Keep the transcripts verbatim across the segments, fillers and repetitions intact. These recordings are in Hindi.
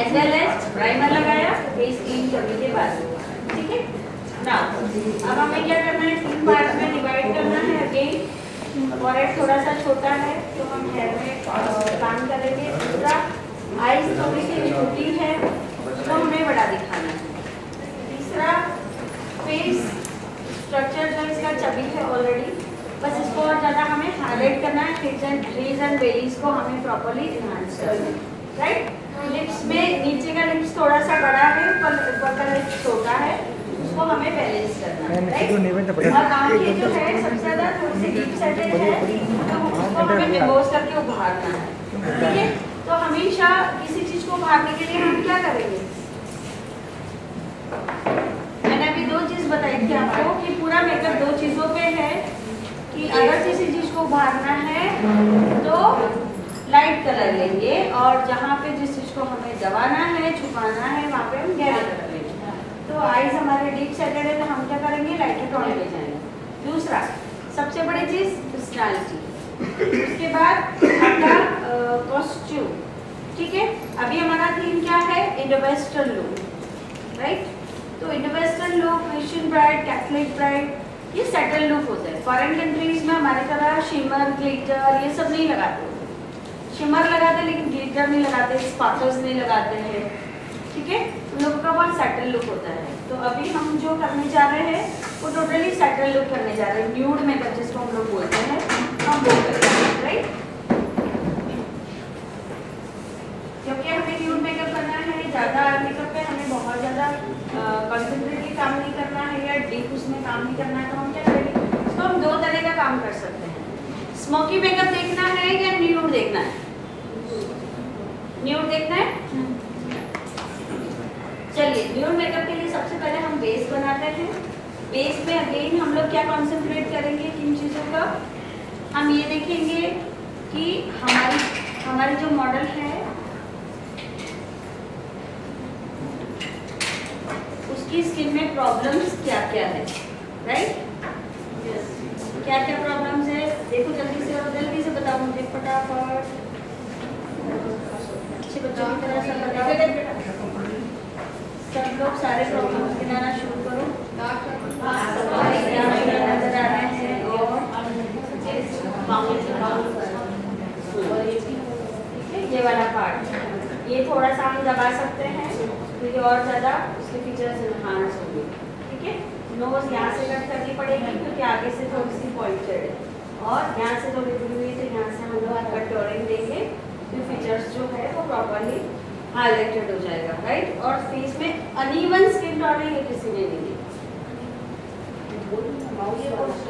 एज वेल एज प्राइमर लगाया फेस क्लीन करने के बाद। ठीक है ना, अब हमें क्या करना है, तीन पार्ट में डिवाइड करना है। अगेन फॉरहेड थोड़ा सा छोटा है तो हम हेयर में काम करेंगे। दूसरा आईज थोड़ी सी छोटी है तो हमें बड़ा दिखाना है। तीसरा फेस स्ट्रक्चर जो इसका चबी है ऑलरेडी, बस इसको और ज़्यादा हमें हाईलाइट करना है। Hips and trees and bellies को हमें प्रॉपर्ली इन्हांस करना है, राइट। लिप्स में नीचे का लिप्स थोड़ा सा बड़ा है पर ऊपर का लिप्स छोटा है, उसको हमें बैलेंस करना है। और आँखें जो है सबसे ज़्यादा थोड़ी सी डीप सेटेड है तो उसको हमें डिमोस करके उभारना है। ठीक है, तो हमेशा किसी चीज़ को उभारने के लिए हम क्या करेंगे, मैंने अभी दो चीज़ बताई थी आपको कि पूरा मेकअप दो चीज़ों पर है कि अगर किसी चीज को उभारना है तो लाइट कलर लेंगे और जहाँ पे जिस चीज को हमें दबाना है छुपाना है वहाँ पे हम गहरा कलर लेंगे। तो आईज हमारे डीप सेटेड है तो हम क्या करेंगे, लाइटर टोन ले जाएंगे। दूसरा सबसे बड़ी चीज पर्सनैलिटी, उसके बाद आपका कॉस्ट्यूम। ठीक है, अभी हमारा थीम क्या है, इंडो वेस्टर्न लुक, राइट। तो Indo western look, Christian bride, Catholic bride, ये सेटल लुक होता है। फॉरेन कंट्रीज में हमारे तरह शिमर ग्लिटर ये सब नहीं लगाते, शिमर लगाते लेकिन ग्लिटर नहीं लगाते, स्पार्कल्स नहीं लगाते हैं। ठीक है, लुक का बहुत सेटल लुक होता है। तो अभी हम जो करने जा रहे हैं वो टोटली सेटल लुक करने जा रहे हैं, न्यूड मेकअप जिसको हम लोग बोलते हैं हम वो करते हैं, राइट। जबकि हमें न्यूड मेकअप करना है, ज़्यादा मेकअप पे हमें बहुत ज़्यादा कॉन्सेंट्रेटली काम नहीं करना है या डीप उसमें काम नहीं करना है, तो हम क्या करेंगे, इसको हम दो तरह का काम कर सकते हैं। स्मोकी मेकअप देखना है या न्यूड देखना है, न्यूड देखना है। चलिए न्यूड मेकअप के लिए सबसे पहले हम बेस बनाते हैं। बेस पे अगेन हम लोग क्या कॉन्सेंट्रेट करेंगे, किन चीज़ों का, हम ये देखेंगे कि हमारी हमारे जो मॉडल है कि स्किन में प्रॉब्लम्स क्या क्या है, राइट। यस, क्या क्या प्रॉब्लम्स है देखो जल्दी से, और जल्दी से बताओ मुझे फटाफट, अच्छे बच्चों की तरह सब बताओ, सब लोग सारे प्रॉब्लम्स गिनाना शुरू करो। नजर आ रहे हैं और ये वाला पार्ट ये थोड़ा सा हम दबा सकते हैं क्योंकि और ज़्यादा उसके फीचर्स इन्हांस होंगे। ठीक है, नोज यहाँ से कट करनी पड़ेगी क्योंकि आगे से थोड़ी सी पॉइंटेड है और यहाँ से थोड़ी दूरी हुई तो यहाँ से हम लोग कट टोरिंग देंगे तो फीचर्स जो है वो प्रॉपरली हाईलाइटेड हो जाएगा, राइट। और फेस में अनइवन स्किन टोन है, ये किसी ने नहीं दी,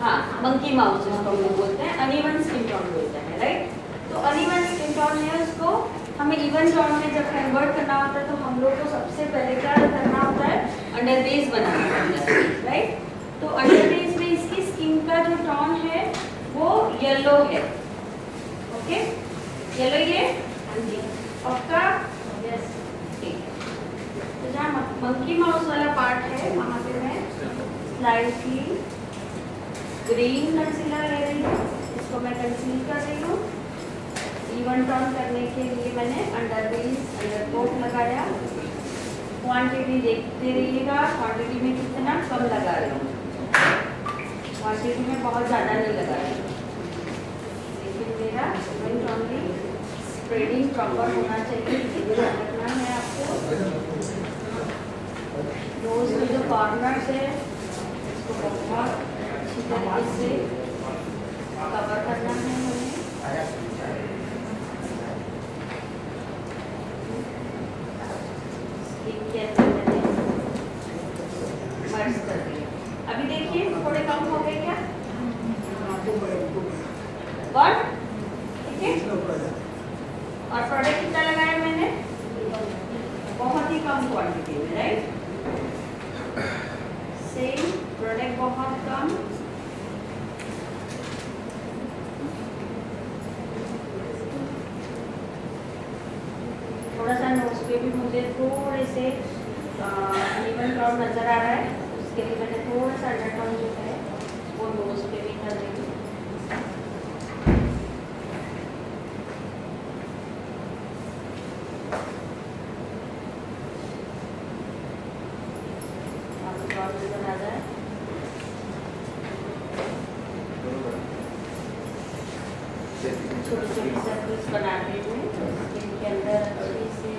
हाँ मंकी माउस जिसको हम लोग बोलते हैं, अनइवन स्किन टोन बोलते हैं, राइट। तो अनइवन स्किन टोन है उसको हमें इवन टोन में जब कन्वर्ट करना होता है तो हम लोग को सबसे पहले क्या करना होता है, अंडर बेस बनाना होता है, राइट। तो अंडर बेस में इसकी स्किन का जो टोन है वो येलो है, ओके येलो ये आपका, यस ठीक है। तो जहाँ मंकी माउस वाला पार्ट है वहाँ पे मैं स्लाइटली ग्रीन कंसीलर ले रही हूँ, इसको मैं कंसील कर रही हूँ। इवन टोन करने के लिए मैंने अंडर बेस अंडर कोट लगाया, क्वांटिटी देखते रहिएगा, क्वांटिटी में कितना कम लगा रहे हो, क्वांटिटी में बहुत ज़्यादा नहीं लगा रहे हो, लेकिन मेरा इवन टोन भी स्प्रेडिंग प्रॉपर होना चाहिए, ध्यान रखना है आपको। रोज में जो कॉर्नर्स है इसको बहुत अच्छी तरीके से कवर करना है हमें। अभी देखिए थोड़े कम हो गए क्या, और ठीक है। और प्रोडक्ट कितना लगाया मैंने, बहुत ही कम क्वांटिटी में, राइट। सेम प्रोडक्ट बहुत कम, थोड़ा सा नोज पे भी मुझे थोड़े से अनइवन टोन नजर आ रहा है, उसके लिए मैंने थोड़ा सा अंडर टोन जो है वो नोज पे भी कर रही हूँ। जल्दी बना जाए। छोटी छोटी सर्विस बनाते हैं इसके अंदर अच्छी सी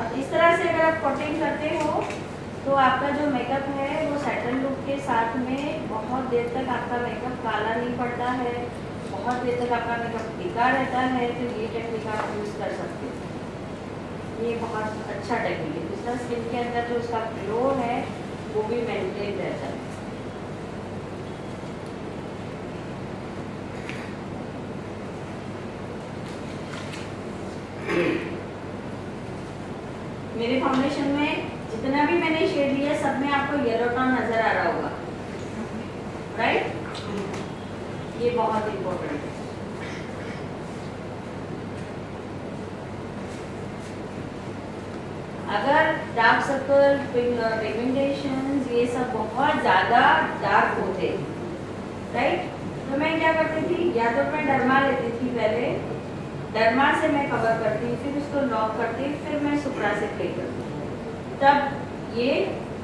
और इस तरह से अगर आप कोटिंग करते हो तो आपका जो मेकअप है वो सैटन लुक के साथ में बहुत देर तक आपका मेकअप काला नहीं पड़ता है, बहुत देर तक आपका मेकअप टिका रहता है। तो ये टेक्निक आप यूज़ कर सकते हैं, ये बहुत अच्छा टेक्निक है। दूसरा स्किन के अंदर जो उसका ग्लो है वो भी मेंटेन रहता है। मेरे फाउंडेशन में जितना भी मैंने शेड लिया सब में आपको येलो टोन नजर आ रहा होगा, राइट? ये बहुत इम्पोर्टेंट है। अगर डार्क सर्कल, पिगमेंटेशंस ये सब बहुत ज्यादा डार्क होते, राइट? तो मैं क्या करती थी, या तो मैं डरमा लेती थी पहले, डरमा से मैं कवर करती हूँ, फिर उसको लॉक करती, फिर मैं सुपरा से प्ले करती हूँ, तब ये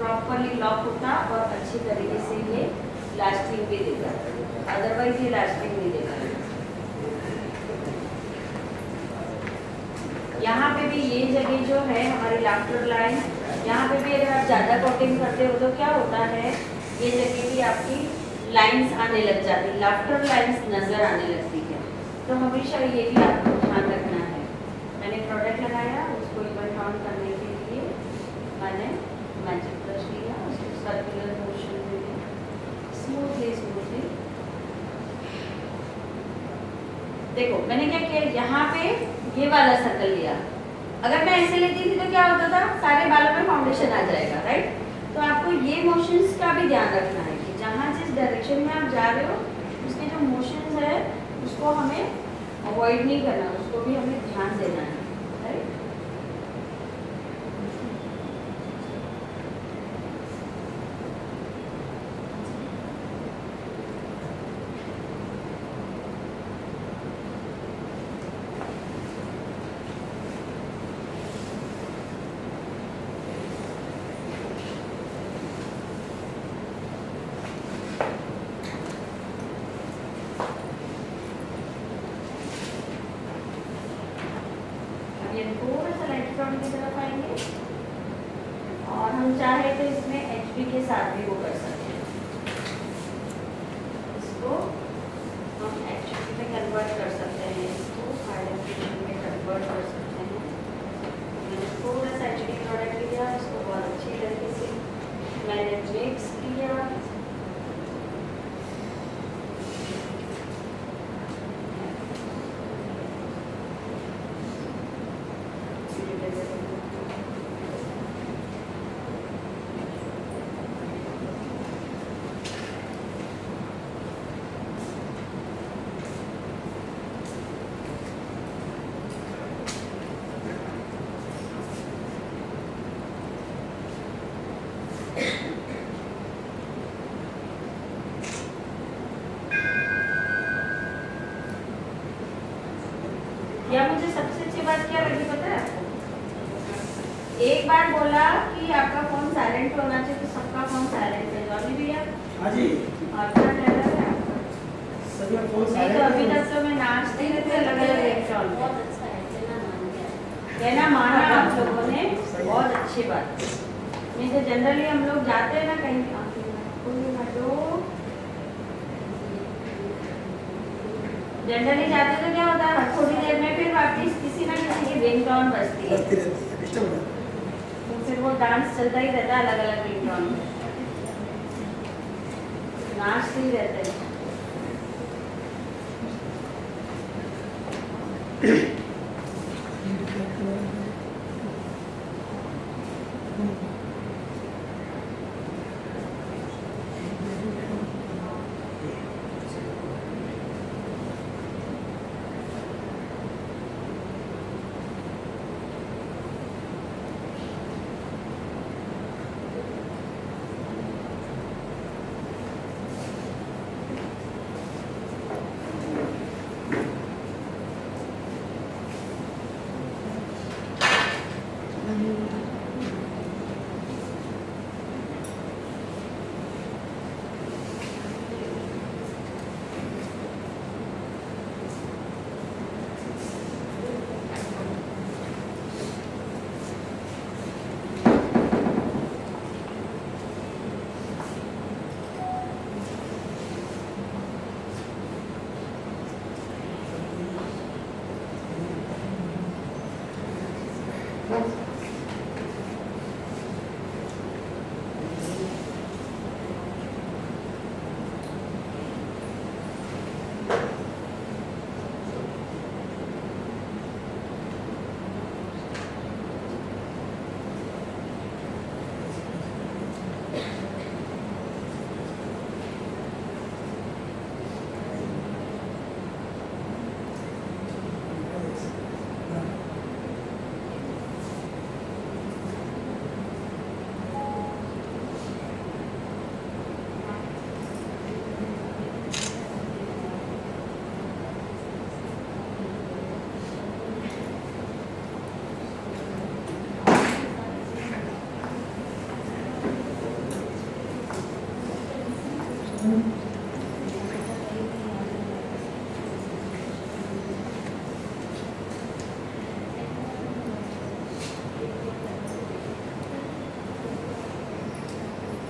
प्रॉपरली लॉक होता और अच्छी तरीके से ये लास्टिंग भी देगा, अदरवाइज ये लास्टिंग नहीं देगा। यहाँ पे भी ये जगह जो है हमारी लाफ्टर लाइन, यहाँ पे भी अगर आप ज़्यादा कोटिंग करते हो तो क्या होता है, ये जगह भी आपकी लाइन्स आने लग जाती, लाफ्टर लाइन्स नज़र आने लगती है। तो हमेशा ये भी आपको ध्यान रखना है। मैंने प्रोडक्ट लगाया, उसको इवन ऑन करने के लिए मैंने मैजिक ब्रश लिया, उसको सर्कुलर मोशन में स्मूथली स्मूथली देखो मैंने क्या किया, यहाँ पे ये वाला सर्कल लिया। अगर मैं ऐसे लेती थी तो क्या होता था, सारे बालों में फाउंडेशन आ जाएगा, राइट? तो आपको ये मोशंस का भी ध्यान रखना है कि जहाँ जिस डायरेक्शन में आप जा रहे हो उसके जो मोशंस है उसको हमें अवॉइड नहीं करना, उसको भी हमें ध्यान देना है, राइट? या मुझे सबसे अच्छी बात क्या लगी पता है आपको, एक बार बोला कि आपका फोन साइलेंट होना चाहिए तो सबका फोन साइलेंट है। जॉनी भैया हां जी, आपका क्या लग रहा है? सब का फोन साइलेंट है। अभी तक तो मैं नाचते रहते लगा इलेक्ट्रॉन बहुत अच्छा है, कहना मान गया, कहना माना आप लोगों ने, बहुत अच्छी बात। नहीं तो जनरली हम लोग जाते हैं ना कहीं, कोई हटो जनरली जाते तो क्या होता है, थोड़ी देर में फिर वापस किसी ना किसी की रिंगटोन बजती है, तो फिर वो डांस चलता ही रहता है, अलग अलग रिंगटोन में नाचते ही रहते हैं।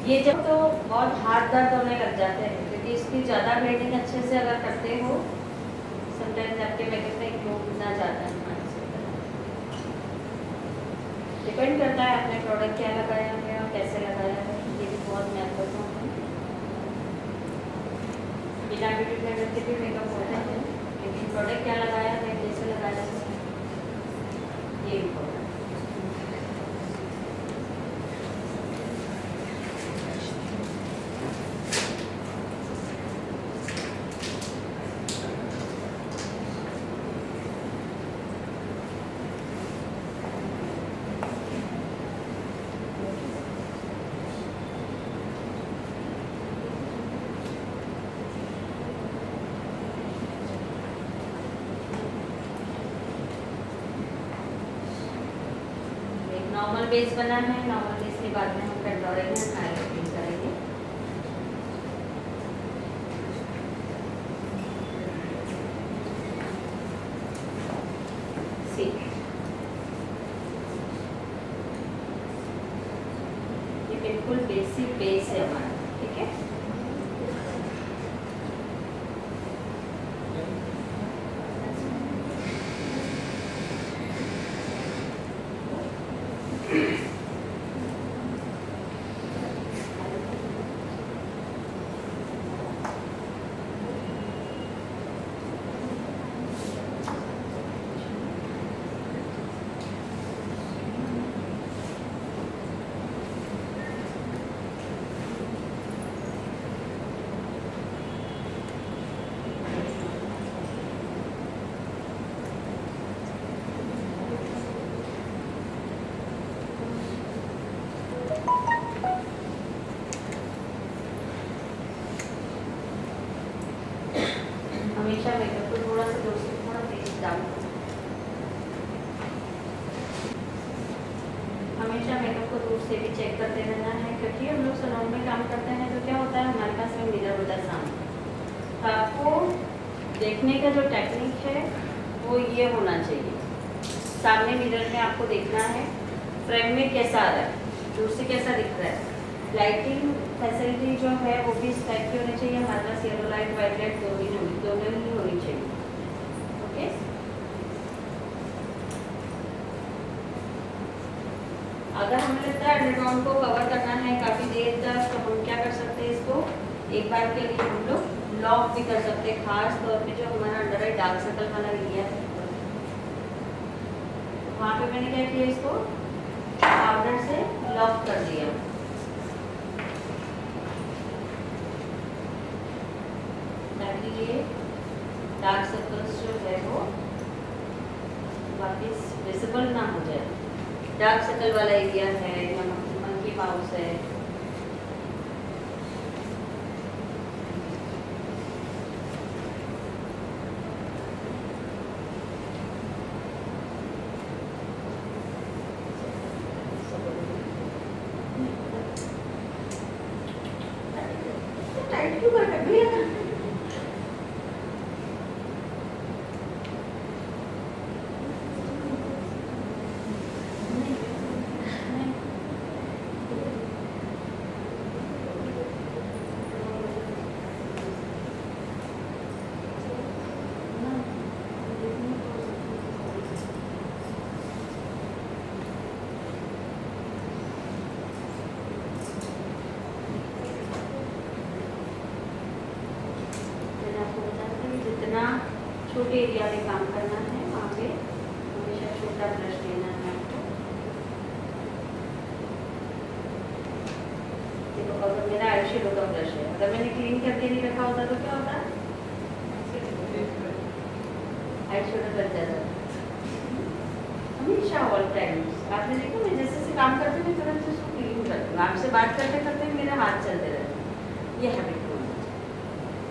ये जब तो बहुत हाथ दर्द होने लग जाते हैं क्योंकि इसकी ज़्यादा ब्लीडिंग अच्छे से अगर करते हो समटाइम्स आपके मेकअप में ग्लोब ना जाता है। डिपेंड करता है आपने प्रोडक्ट क्या लगाया है और कैसे लगाया है, ये भी बहुत महत्वपूर्ण है। बिना ब्यूटी ब्लेंडर के भी मेकअप होता है लेकिन प्रोडक्ट क्या लगाया है कैसे लगाया है ये इम्पोर्टेंट। नॉर्मल बेस बना है, नॉर्मल बेस के बाद में हम कंटूरिंग और हाइलाइटिंग करेंगे। सी ये बिल्कुल बेसिक बेस है हमारा, ठीक है। हमेशा मेकअप को दूर से भी चेक करते रहना है क्योंकि हम लोग सैलून में काम करते हैं तो क्या होता है हमारे पास में मिरर होता है सामने। आपको देखने का जो टेक्निक है वो ये होना चाहिए, सामने मिरर में आपको देखना है फ्रेम में कैसा आ रहा है, दूर से कैसा दिख रहा है। लाइटिंग फैसिलिटी जो है वो भी इस टाइप की होनी चाहिए, हमारे पास येलो लाइट वाइट लाइट दोनों ही दोनों ही होनी चाहिए। अगर हमें लगता है अंडरग्राउंड को कवर करना है काफ़ी देर तक तो हम क्या कर सकते हैं इसको एक बार के लिए हम लोग लॉक भी कर सकते हैं, खास तौर पे जो हमारा अंडर आई डार्क सर्कल वाला एरिया है वहाँ पे मैंने क्या किया इसको पाउडर से लॉक कर दिया। ताकि ये डार्क सर्कल्स जो है वो वापस विजिबल ना हो जाए। डार्क सर्कल वाला एरिया है या मंकी माउस है छोटे एरिया में काम करना है, वहाँ पे हमेशा छोटा ब्रश लेना है आपको। देखो अगर मेरा आई शेडो का ब्रश है, अगर मैंने क्लीन करके नहीं रखा होता तो क्या होता, आई शेडो लग जाता हमेशा ऑल टाइम। आपने देखो मैं जैसे जैसे काम करती हूँ तुरंत उसको क्लीन करती हूँ, आपसे बात करते करते मेरे हाथ चलते रहते हैं। ये हैबिट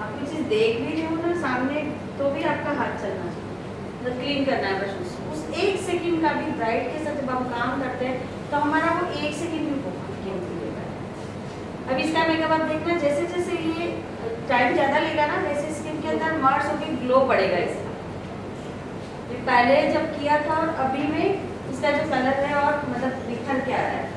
आप कुछ चीज़ देख भी रहे हो ना सामने तो भी आपका हाथ चलना चाहिए, मतलब क्लीन करना है बस। उस एक सेकंड का भी ब्राइट के साथ जब हम काम करते हैं तो हमारा वो एक सेकंड भी बहुत कीमती होता है। अब इसका मेकअप आप देखना जैसे जैसे ये टाइम ज़्यादा लेगा ना वैसे स्किन के अंदर मर्ज होकर ग्लो पड़ेगा। इसका ये पहले जब किया था और अभी में इसका जो कलर है और मतलब निखर के आ रहा है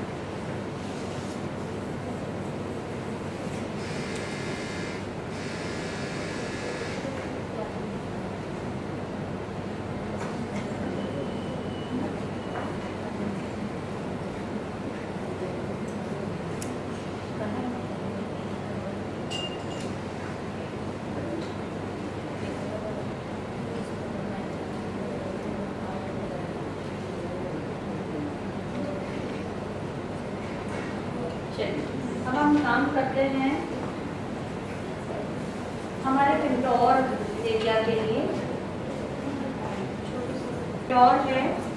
चलिए अब हम काम करते हैं हमारे पिंटौर एरिया के लिए। पिंटौर है